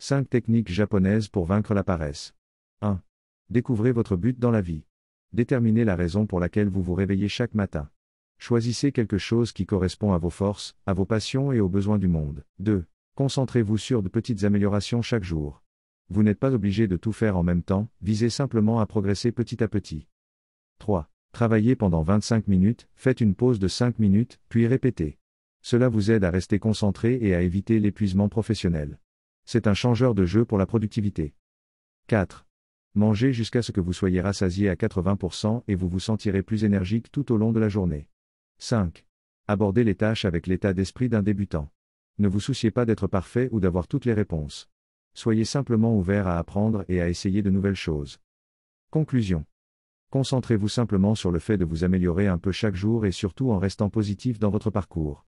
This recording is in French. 5 techniques japonaises pour vaincre la paresse. 1. Découvrez votre but dans la vie. Déterminez la raison pour laquelle vous vous réveillez chaque matin. Choisissez quelque chose qui correspond à vos forces, à vos passions et aux besoins du monde. 2. Concentrez-vous sur de petites améliorations chaque jour. Vous n'êtes pas obligé de tout faire en même temps, visez simplement à progresser petit à petit. 3. Travaillez pendant 25 minutes, faites une pause de 5 minutes, puis répétez. Cela vous aide à rester concentré et à éviter l'épuisement professionnel. C'est un changeur de jeu pour la productivité. 4. Mangez jusqu'à ce que vous soyez rassasié à 80% et vous vous sentirez plus énergique tout au long de la journée. 5. Abordez les tâches avec l'état d'esprit d'un débutant. Ne vous souciez pas d'être parfait ou d'avoir toutes les réponses. Soyez simplement ouvert à apprendre et à essayer de nouvelles choses. Conclusion. Concentrez-vous simplement sur le fait de vous améliorer un peu chaque jour et surtout en restant positif dans votre parcours.